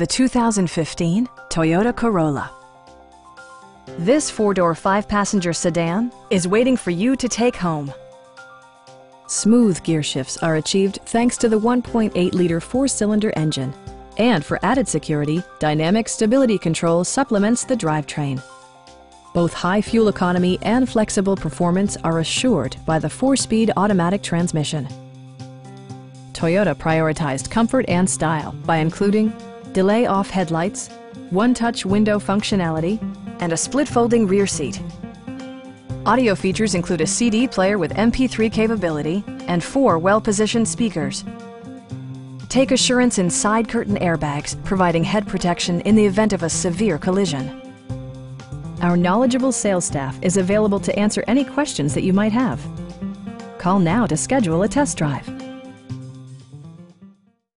The 2015 Toyota Corolla. This four-door, five-passenger sedan is waiting for you to take home. Smooth gear shifts are achieved thanks to the 1.8-liter four-cylinder engine. And for added security, dynamic stability control supplements the drivetrain. Both high fuel economy and flexible performance are assured by the four-speed automatic transmission. Toyota prioritized comfort and style by including delay-off headlights, one-touch window functionality, and a split-folding rear seat. Audio features include a CD player with MP3 capability and four well-positioned speakers. Take assurance in side curtain airbags, providing head protection in the event of a severe collision. Our knowledgeable sales staff is available to answer any questions that you might have. Call now to schedule a test drive.